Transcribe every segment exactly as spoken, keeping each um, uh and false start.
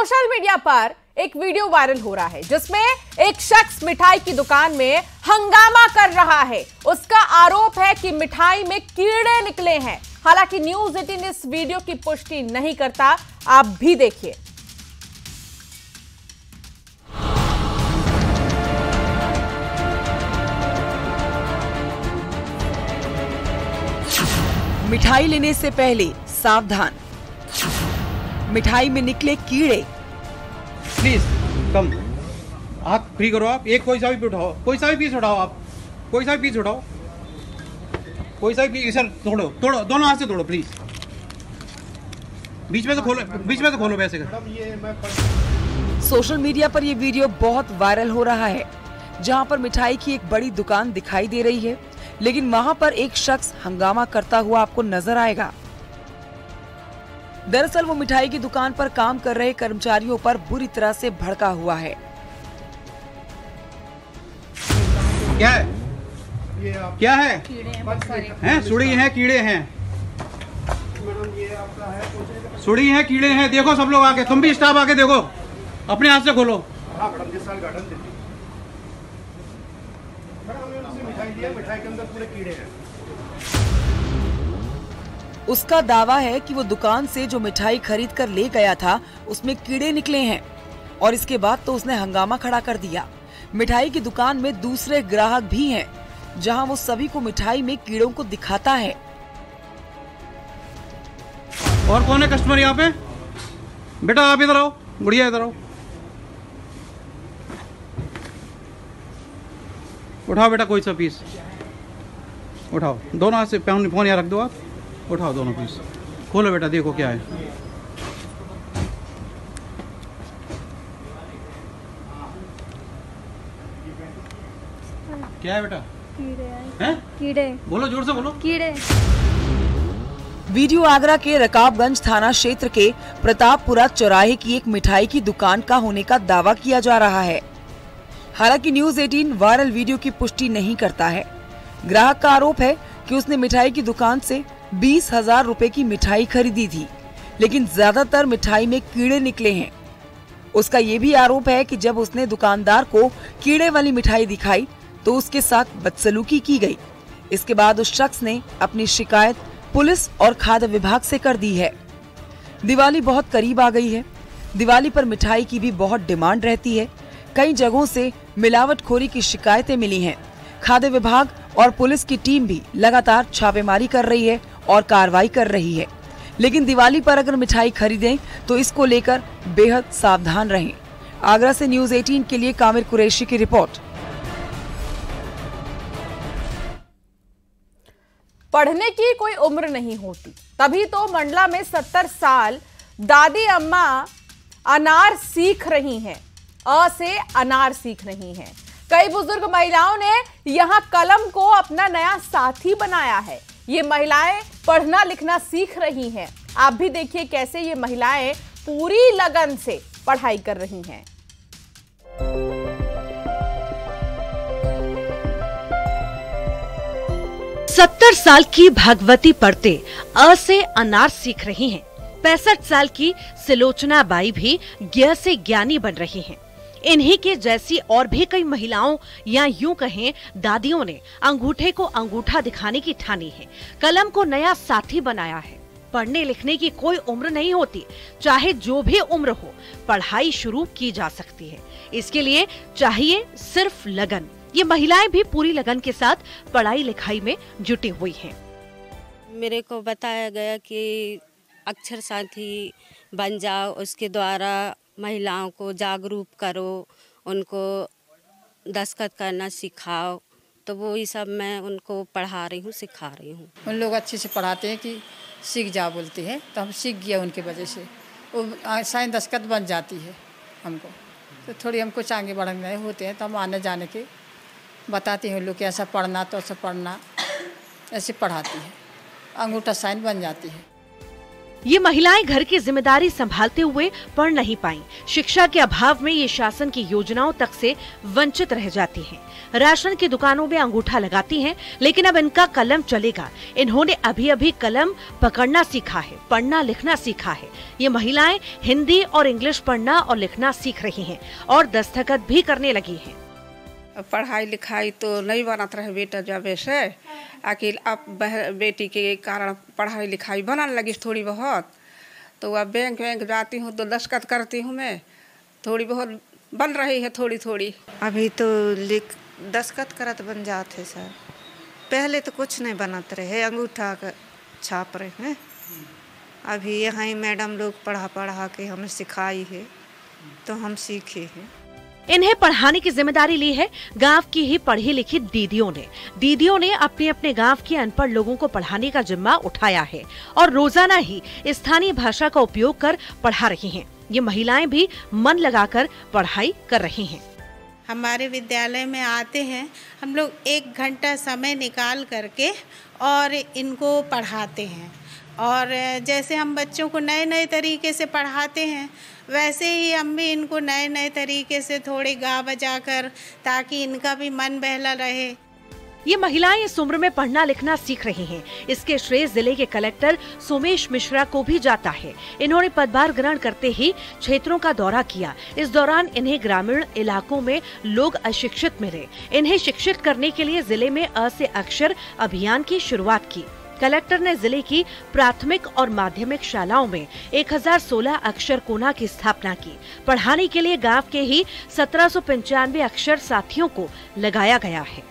Social media पर एक video viral हो रहा है जिसमें एक शख्स मिठाई की दुकान में हंगामा कर रहा है। उसका आरोप है कि मिठाई में कीड़े निकले हैं। हालांकि न्यूज़ अठारह इस वीडियो की पुष्टि नहीं करता, आप भी देखिए। मिठाई लेने से पहले सावधान, मिठाई में निकले कीड़े। प्लीज कम, आग फ्री करो आप। एक कोई सा भी उठाओ, कोई सा भी पीस उठाओ आप, कोई सा भी पीस उठाओ, कोई सा भी पीस तोड़ो, तोड़ो दोनों हाथ से तोड़ो प्लीज। बीच में से खोलो, बीच में से खोलो वैसे कर। सोशल मीडिया पर ये वीडियो बहुत वायरल हो रहा है, जहाँ पर मिठाई की एक बड़ी दुकान दिखाई दे रही है, लेकिन वहां पर एक शख्स हंगामा करता हुआ आपको नजर आएगा। दरअसल वो मिठाई की दुकान पर काम कर रहे कर्मचारियों पर बुरी तरह से भड़का हुआ है। क्या है ये आप... क्या है, हैं सुड़ी हैं, कीड़े हैं, सुड़ी हैं, कीड़े हैं। देखो सब लोग आके, तुम भी स्टाफ आके देखो, अपने हाथ से खोलो। मिठाई के अंदर पूरे कीड़े हैं। उसका दावा है कि वो दुकान से जो मिठाई खरीद कर ले गया था उसमें कीड़े निकले हैं और इसके बाद तो उसने हंगामा खड़ा कर दिया। मिठाई की दुकान में दूसरे ग्राहक भी हैं, जहां वो सभी को मिठाई में कीड़ों को दिखाता है। और कौन है कस्टमर यहाँ पे? बेटा आप इधर आओ, गुड़िया इधर आओ, उठाओ बेटा कोई सा पीस उठाओ, दोनों हाथ से। फोन यहाँ रख दो आप, उठाओ दोनों पीस, खोलो बेटा, देखो क्या है। क्या है बेटा? कीड़े हैं। कीड़े, बोलो जोर से बोलो, कीड़े। वीडियो आगरा के रकाबगंज थाना क्षेत्र के प्रतापपुरा चौराहे की एक मिठाई की दुकान का होने का दावा किया जा रहा है। हालांकि न्यूज़ अठारह वायरल वीडियो की पुष्टि नहीं करता है। ग्राहक का आरोप है कि उसने मिठाई की दुकान से बीस हजार रूपए की मिठाई खरीदी थी, लेकिन ज्यादातर मिठाई में कीड़े निकले हैं। उसका ये भी आरोप है कि जब उसने दुकानदार को कीड़े वाली मिठाई दिखाई तो उसके साथ बदसलूकी की गई। इसके बाद उस शख्स ने अपनी शिकायत पुलिस और खाद्य विभाग से कर दी है। दिवाली बहुत करीब आ गई है। दिवाली पर मिठाई की भी बहुत डिमांड रहती है। कई जगहों से मिलावटखोरी की शिकायतें मिली हैं। खाद्य विभाग और पुलिस की टीम भी लगातार छापेमारी कर रही है और कार्रवाई कर रही है, लेकिन दिवाली पर अगर मिठाई खरीदें तो इसको लेकर बेहद सावधान रहें। आगरा से न्यूज़ अठारह के लिए कामिल कुरैशी की रिपोर्ट। पढ़ने की कोई उम्र नहीं होती, तभी तो मंडला में सत्तर साल दादी अम्मा अनार सीख रही हैं। अ से अनार सीख रही हैं। कई बुजुर्ग महिलाओं ने यहाँ कलम को अपना नया साथी बनाया है। ये महिलाएं पढ़ना लिखना सीख रही हैं। आप भी देखिए कैसे ये महिलाएं पूरी लगन से पढ़ाई कर रही हैं। सत्तर साल की भगवती पढ़ते अ से अनार सीख रही हैं। पैंसठ साल की सिलोचना बाई भी ज्ञ से ज्ञानी बन रही हैं। इन्हीं के जैसी और भी कई महिलाओं या यूं कहें दादियों ने अंगूठे को अंगूठा दिखाने की ठानी है। कलम को नया साथी बनाया है। पढ़ने लिखने की कोई उम्र नहीं होती, चाहे जो भी उम्र हो पढ़ाई शुरू की जा सकती है। इसके लिए चाहिए सिर्फ लगन। ये महिलाएं भी पूरी लगन के साथ पढ़ाई लिखाई में जुटी हुई है। मेरे को बताया गया कि अक्षर साथी बन जाओ, उसके द्वारा महिलाओं को जागरूक करो, उनको दस्तखत करना सिखाओ, तो वो ये सब मैं उनको पढ़ा रही हूँ, सिखा रही हूँ। उन लोग अच्छे से पढ़ाते हैं कि सीख जा बोलते हैं, तो हम सीख गया उनके वजह से। वो साइन दस्तखत बन जाती है हमको, तो थोड़ी हम कुछ आगे बढ़ने होते हैं, तो हम आने जाने के बताते हैं उन लोग कि ऐसा पढ़ना तो ऐसा पढ़ना, ऐसे पढ़ाती है, अंगूठा साइन बन जाती है। ये महिलाएं घर की जिम्मेदारी संभालते हुए पढ़ नहीं पाईं। शिक्षा के अभाव में ये शासन की योजनाओं तक से वंचित रह जाती हैं। राशन की दुकानों में अंगूठा लगाती हैं, लेकिन अब इनका कलम चलेगा। इन्होंने अभी अभी कलम पकड़ना सीखा है, पढ़ना लिखना सीखा है। ये महिलाएं हिंदी और इंग्लिश पढ़ना और लिखना सीख रही है और दस्तखत भी करने लगी है। पढ़ाई लिखाई तो नहीं बनात रहे बेटा जावे से, आखिर अब बेटी के कारण पढ़ाई लिखाई बनाने लगी थोड़ी बहुत। तो अब बैंक बैंक जाती हूँ तो दस्तखत करती हूँ मैं, थोड़ी बहुत बन रही है थोड़ी थोड़ी। अभी तो लिख दस्तखत करत बन जाते सर, पहले तो कुछ नहीं बनाते रहे, अंगूठा छाप रहे हैं। अभी यहाँ ही मैडम लोग पढ़ा पढ़ा के हमें सिखाई है तो हम सीखे हैं। इन्हें पढ़ाने की जिम्मेदारी ली है गांव की ही पढ़ी लिखी दीदियों ने। दीदियों ने अपने अपने गांव के अनपढ़ लोगों को पढ़ाने का जिम्मा उठाया है और रोजाना ही स्थानीय भाषा का उपयोग कर पढ़ा रही हैं। ये महिलाएं भी मन लगाकर पढ़ाई कर रही हैं। हमारे विद्यालय में आते हैं हम लोग, एक घंटा समय निकाल करके और इनको पढ़ाते हैं। और जैसे हम बच्चों को नए नए तरीके से पढ़ाते हैं, वैसे ही हम भी इनको नए नए तरीके से थोड़े गा बजा कर, ताकि इनका भी मन बहला रहे। ये महिलाएं इस उम्र में पढ़ना लिखना सीख रही हैं। इसके श्रेय जिले के कलेक्टर सोमेश मिश्रा को भी जाता है। इन्होंने पदभार ग्रहण करते ही क्षेत्रों का दौरा किया। इस दौरान इन्हें ग्रामीण इलाकों में लोग अशिक्षित मिले। इन्हें शिक्षित करने के लिए जिले में अ से अक्षर अभियान की शुरुआत की। कलेक्टर ने जिले की प्राथमिक और माध्यमिक शालाओं में एक हज़ार सोलह अक्षर कोना की स्थापना की। पढ़ाने के लिए गांव के ही सत्रह सौ पंचानवे अक्षर साथियों को लगाया गया है।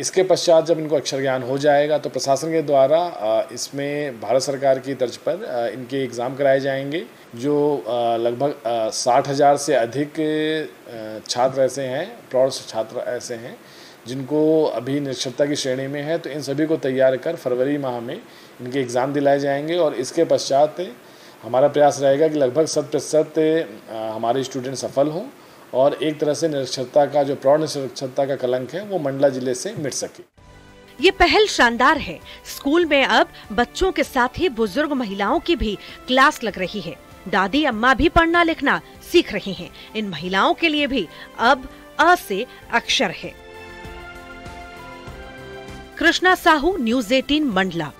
इसके पश्चात जब इनको अक्षर ज्ञान हो जाएगा तो प्रशासन के द्वारा इसमें भारत सरकार की तर्ज पर इनके एग्जाम कराए जाएंगे, जो लगभग साठ हजार से अधिक छात्र ऐसे हैं, प्रौढ़ छात्र ऐसे हैं जिनको अभी निरक्षरता की श्रेणी में है। तो इन सभी को तैयार कर फरवरी माह में इनके एग्ज़ाम दिलाए जाएंगे और इसके पश्चात हमारा प्रयास रहेगा कि लगभग शत प्रतिशत हमारे स्टूडेंट सफल हों और एक तरह से निरक्षरता का, जो प्रौढ़ निरक्षरता का कलंक है, वो मंडला जिले से मिट सके। ये पहल शानदार है। स्कूल में अब बच्चों के साथ ही बुजुर्ग महिलाओं की भी क्लास लग रही है। दादी अम्मा भी पढ़ना लिखना सीख रही हैं। इन महिलाओं के लिए भी अब अ से अक्षर है। कृष्णा साहू, न्यूज़ अठारह मंडला।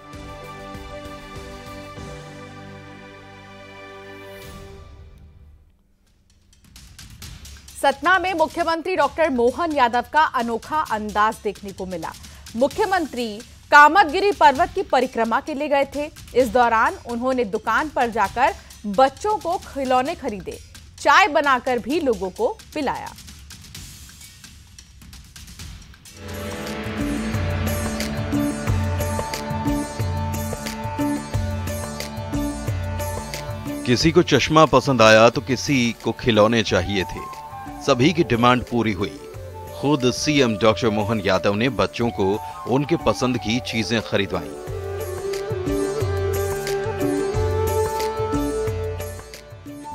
सतना में मुख्यमंत्री डॉक्टर मोहन यादव का अनोखा अंदाज देखने को मिला। मुख्यमंत्री कामतगिरी पर्वत की परिक्रमा के लिए गए थे। इस दौरान उन्होंने दुकान पर जाकर बच्चों को खिलौने खरीदे, चाय बनाकर भी लोगों को पिलाया। किसी को चश्मा पसंद आया तो किसी को खिलौने चाहिए थे। सभी की डिमांड पूरी हुई। खुद सीएम डॉक्टर मोहन यादव ने बच्चों को उनके पसंद की चीजें खरीदवाईं।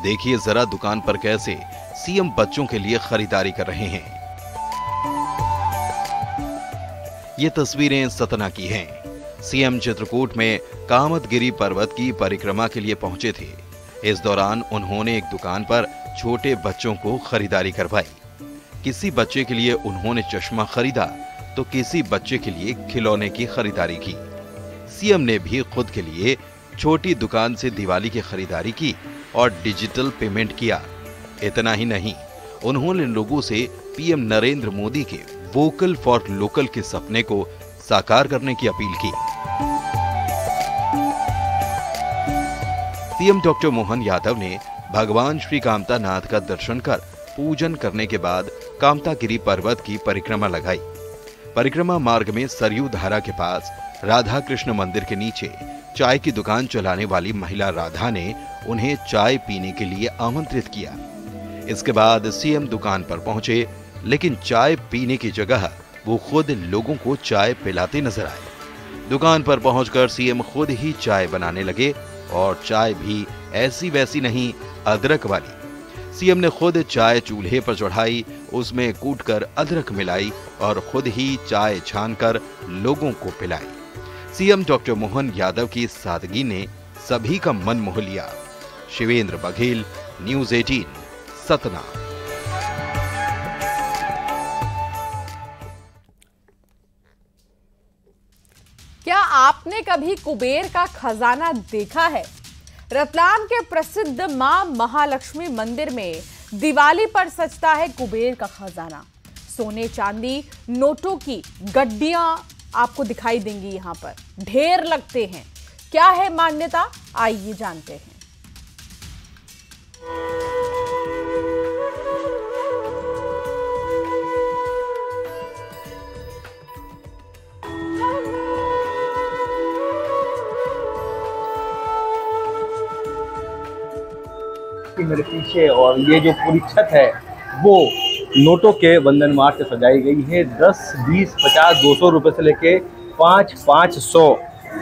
देखिए जरा दुकान पर कैसे सीएम बच्चों के लिए खरीदारी कर रहे हैं। ये तस्वीरें सतना की हैं। सीएम चित्रकूट में कामतगिरी पर्वत की परिक्रमा के लिए पहुंचे थे। इस दौरान उन्होंने एक दुकान पर छोटे बच्चों को खरीदारी करवाई। किसी बच्चे के लिए उन्होंने चश्मा खरीदा तो किसी बच्चे के लिए खिलौने की खरीदारी की। सीएम ने भी खुद के लिए छोटी दुकान से दिवाली की खरीदारी की और डिजिटल पेमेंट किया। इतना ही नहीं, उन्होंने लोगों से पीएम नरेंद्र मोदी के वोकल फॉर लोकल के सपने को साकार करने की अपील की। सीएम डॉक्टर मोहन यादव ने भगवान श्री कामतानाथ का दर्शन कर पूजन करने के बाद कामतागिरी पर्वत की परिक्रमा लगाई। परिक्रमा मार्ग में सरयू धारा के पास राधा कृष्ण मंदिर के नीचे चाय की दुकान चलाने वाली महिला राधा ने उन्हें चाय पीने के लिए आमंत्रित किया। इसके बाद सीएम दुकान पर पहुंचे, लेकिन चाय पीने की जगह वो खुद लोगों को चाय पिलाते नजर आए। दुकान पर पहुंचकर सीएम खुद ही चाय बनाने लगे और चाय भी ऐसी वैसी नहीं, अदरक वाली। सीएम ने खुद चाय चूल्हे पर चढ़ाई, उसमें कूटकर अदरक मिलाई और खुद ही चाय छानकर लोगों को पिलाई। सीएम डॉक्टर मोहन यादव की सादगी ने सभी का मन मोह लिया। शिवेंद्र बघेल, न्यूज़ अठारह, सतना। क्या आपने कभी कुबेर का खजाना देखा है? रतलाम के प्रसिद्ध मां महालक्ष्मी मंदिर में दिवाली पर सजता है कुबेर का खजाना। सोने चांदी नोटों की गड्डियां आपको दिखाई देंगी, यहां पर ढेर लगते हैं। क्या है मान्यता, आइए जानते हैं। मेरे पीछे और ये जो पूरी छत है वो नोटों के वंदनवार से सजाई गई है। दस, बीस, पचास, दो सौ रुपए से लेके पाँच, पाँच सौ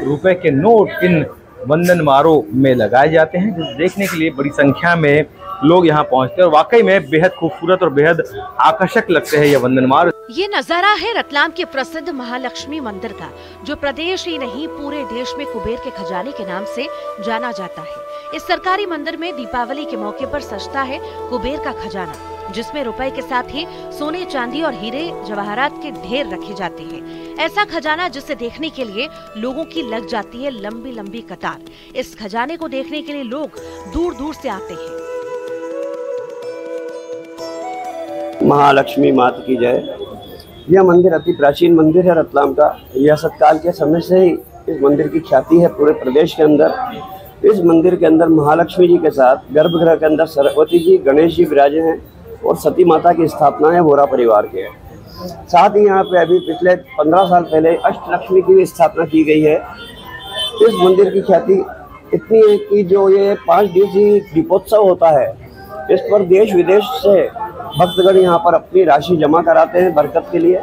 रुपए के नोट इन वंदनवारों में लगाए जाते हैं, जिसे देखने के लिए बड़ी संख्या में लोग यहाँ पहुँचते हैं और वाकई में बेहद खूबसूरत और बेहद आकर्षक लगते हैं ये वंदनवार। ये नजारा है रतलाम के प्रसिद्ध महालक्ष्मी मंदिर का, जो प्रदेश ही नहीं पूरे देश में कुबेर के खजाने के नाम से जाना जाता है। इस सरकारी मंदिर में दीपावली के मौके पर सजता है कुबेर का खजाना, जिसमें रुपए के साथ ही सोने चांदी और हीरे जवाहरात के ढेर रखे जाते हैं। ऐसा खजाना जिसे देखने के लिए लोगों की लग जाती है लंबी लंबी कतार। इस खजाने को देखने के लिए लोग दूर दूर से आते हैं। महालक्ष्मी माता की जय। यह मंदिर अति प्राचीन मंदिर है रतलाम का। यह सतकाल के समय से ही इस मंदिर की ख्याति है पूरे प्रदेश के अंदर। इस मंदिर के अंदर महालक्ष्मी जी के साथ गर्भगृह के अंदर सरस्वती जी, गणेश जी विराजे हैं और सती माता की स्थापना है वोरा परिवार के। साथ ही यहाँ पे अभी पिछले पंद्रह साल पहले अष्टलक्ष्मी की भी स्थापना की गई है। इस मंदिर की ख्याति इतनी है कि जो ये पाँच दिवसीय दीपोत्सव होता है, इस पर देश विदेश से भक्तगण यहाँ पर अपनी राशि जमा कराते हैं बरकत के लिए।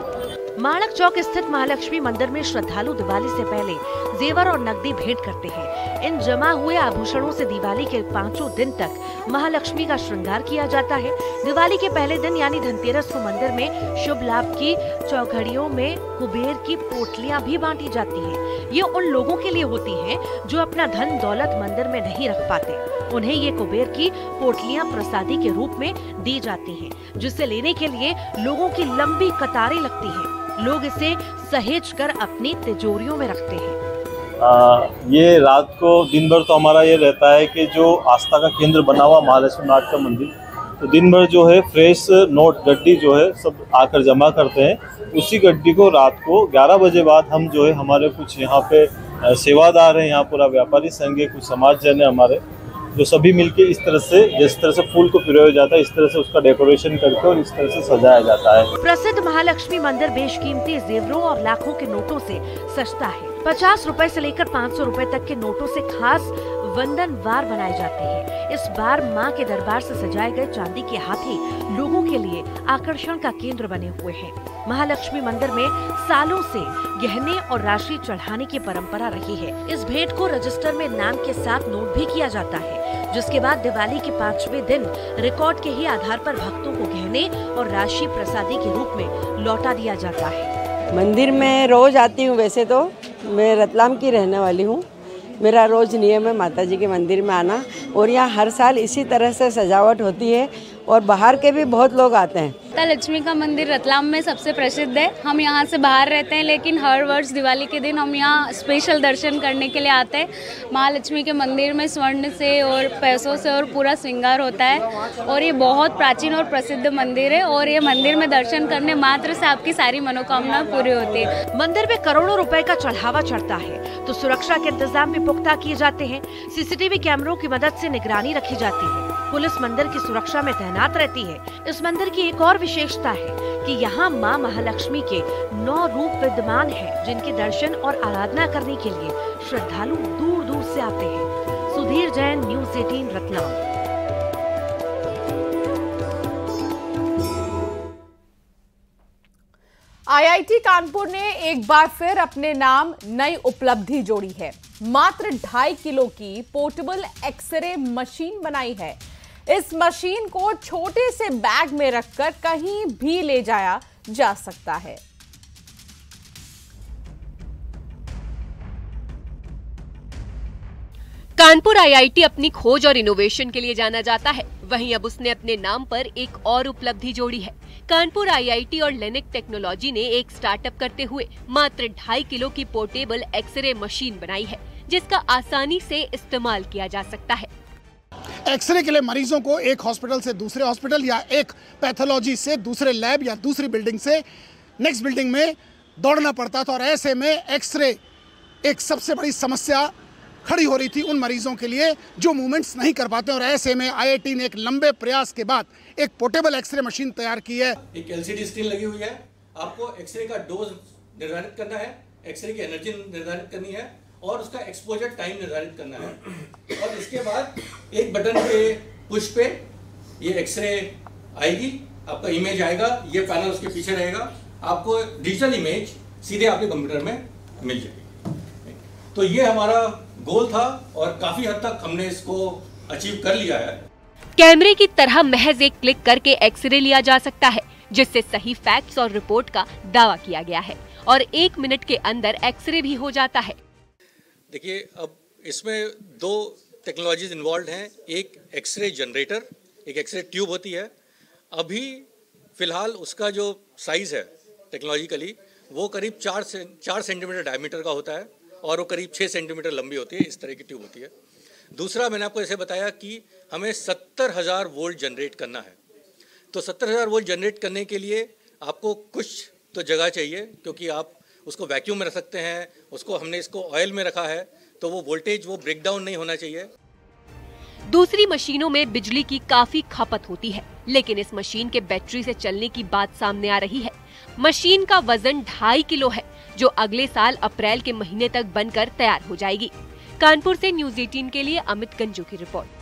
माणक चौक स्थित महालक्ष्मी मंदिर में श्रद्धालु दिवाली से पहले जेवर और नकदी भेंट करते हैं। इन जमा हुए आभूषणों से दिवाली के पांचों दिन तक महालक्ष्मी का श्रृंगार किया जाता है। दिवाली के पहले दिन यानी धनतेरस को मंदिर में शुभ लाभ की चौखड़ियों में कुबेर की पोटलियां भी बांटी जाती हैं। ये उन लोगों के लिए होती हैं जो अपना धन दौलत मंदिर में नहीं रख पाते। उन्हें ये कुबेर की पोटलियां प्रसादी के रूप में दी जाती हैं, जिसे लेने के लिए लोगों की लंबी कतारें लगती हैं। लोग इसे सहेज कर अपनी तिजोरियों में रखते हैं। आ, ये रात को दिन भर तो हमारा ये रहता है कि जो आस्था का केंद्र बना हुआ महालक्ष्मी नाथ का मंदिर, तो दिन भर जो है फ्रेश नोट गड्डी जो है सब आकर जमा करते हैं। उसी गड्डी को रात को ग्यारह बजे बाद हम जो है हमारे कुछ यहाँ पे सेवादार हैं, यहाँ पूरा व्यापारी संघ है, कुछ समाजजन है हमारे, जो सभी मिलके इस तरह से जिस तरह से फूल को पिरोया जाता है इस तरह से उसका डेकोरेशन करके और इस तरह से सजाया जाता है। प्रसिद्ध महालक्ष्मी मंदिर बेशकीमती जेवरों और लाखों के नोटों से सजता है। पचास रुपए से लेकर पाँच सौ रुपए तक के नोटों से खास वंदनवार बनाए जाते हैं। इस बार मां के दरबार से सजाए गए चांदी के हाथी लोगों के लिए आकर्षण का केंद्र बने हुए हैं। महालक्ष्मी मंदिर में सालों से गहने और राशि चढ़ाने की परंपरा रही है। इस भेंट को रजिस्टर में नाम के साथ नोट भी किया जाता है, जिसके बाद दिवाली के पांचवें दिन रिकॉर्ड के ही आधार पर भक्तों को गहने और राशि प्रसादी के रूप में लौटा दिया जाता है। मंदिर में रोज आती हूँ, वैसे तो मैं रतलाम की रहने वाली हूँ। मेरा रोज़ नियम है माताजी के मंदिर में आना और यहाँ हर साल इसी तरह से सजावट होती है और बाहर के भी बहुत लोग आते हैं। माता लक्ष्मी का मंदिर रतलाम में सबसे प्रसिद्ध है। हम यहाँ से बाहर रहते हैं लेकिन हर वर्ष दिवाली के दिन हम यहाँ स्पेशल दर्शन करने के लिए आते हैं। महालक्ष्मी के मंदिर में स्वर्ण से और पैसों से और पूरा श्रृंगार होता है और ये बहुत प्राचीन और प्रसिद्ध मंदिर है और ये मंदिर में दर्शन करने मात्र से आपकी सारी मनोकामना पूरी होती है। मंदिर में करोड़ों रुपए का चढ़ावा चढ़ता है, तो सुरक्षा के इंतजाम भी पुख्ता किए जाते हैं। सीसीटीवी कैमरों की मदद से निगरानी रखी जाती है। पुलिस मंदिर की सुरक्षा में तैनात रहती है। इस मंदिर की एक और विशेषता है कि यहाँ माँ महालक्ष्मी के नौ रूप विद्यमान हैं, जिनके दर्शन और आराधना करने के लिए श्रद्धालु दूर दूर से आते हैं। सुधीर जैन, न्यूज़ अठारह, Ratlam. I I T Kanpur ने एक बार फिर अपने नाम नई उपलब्धि जोड़ी है। मात्र ढाई किलो की पोर्टेबल एक्सरे मशीन बनाई है। इस मशीन को छोटे से बैग में रखकर कहीं भी ले जाया जा सकता है। कानपुर आई आई टी अपनी खोज और इनोवेशन के लिए जाना जाता है। वहीं अब उसने अपने नाम पर एक और उपलब्धि जोड़ी है। कानपुर आई आई टी और लेनिक्स टेक्नोलॉजी ने एक स्टार्टअप करते हुए मात्र ढाई किलो की पोर्टेबल एक्सरे मशीन बनाई है, जिसका आसानी से इस्तेमाल किया जा सकता है। एक्सरे के लिए मरीजों को एक हॉस्पिटल से दूसरे हॉस्पिटल या एक पैथोलॉजी से दूसरे लैब या दूसरी बिल्डिंग से नेक्स्ट बिल्डिंग में दौड़ना पड़ता था, और ऐसे में एक्सरे एक सबसे बड़ी समस्या खड़ी हो रही थी उन मरीजों के लिए जो मूवमेंट्स नहीं कर पाते। और ऐसे में आई आई टी ने एक लंबे प्रयास के बाद एक पोर्टेबल एक्सरे मशीन तैयार की है। एक एल सी डी स्क्रीन लगी हुई है, आपको एक्सरे का डोज निर्धारित करना है, एक्सरे की एनर्जी निर्धारित करनी है और उसका एक्सपोजर टाइम निर्धारित करना है, और इसके बाद एक बटन पे पुश पे ये एक्सरे आएगी, आपका इमेज आएगा, ये पैनल उसके पीछे रहेगा, आपको डिजिटल इमेज सीधे आपके कंप्यूटर में मिल जाएगी। तो ये हमारा गोल था और काफी हद तक हमने इसको अचीव कर लिया है। कैमरे की तरह महज एक क्लिक करके एक्सरे लिया जा सकता है, जिससे सही फैक्ट्स और रिपोर्ट का दावा किया गया है, और एक मिनट के अंदर एक्सरे भी हो जाता है। देखिए, अब इसमें दो टेक्नोलॉजीज इन्वॉल्व हैं, एक एक्सरे जनरेटर, एक एक्सरे ट्यूब होती है। अभी फिलहाल उसका जो साइज़ है टेक्नोलॉजिकली वो करीब चार से चार सेंटीमीटर डायमीटर का होता है और वो करीब छः सेंटीमीटर लंबी होती है, इस तरह की ट्यूब होती है। दूसरा, मैंने आपको ऐसे बताया कि हमें सत्तर हज़ार वोल्ट जनरेट करना है, तो सत्तर हज़ार वोल्ट जनरेट करने के लिए आपको कुछ तो जगह चाहिए, क्योंकि आप उसको वैक्यूम में रख सकते हैं, उसको हमने इसको ऑयल में रखा है, तो वो वोल्टेज वो ब्रेकडाउन नहीं होना चाहिए। दूसरी मशीनों में बिजली की काफी खपत होती है, लेकिन इस मशीन के बैटरी से चलने की बात सामने आ रही है। मशीन का वजन ढाई किलो है, जो अगले साल अप्रैल के महीने तक बनकर तैयार हो जाएगी। कानपुर से न्यूज़ अठारह के लिए अमित गंजू की रिपोर्ट।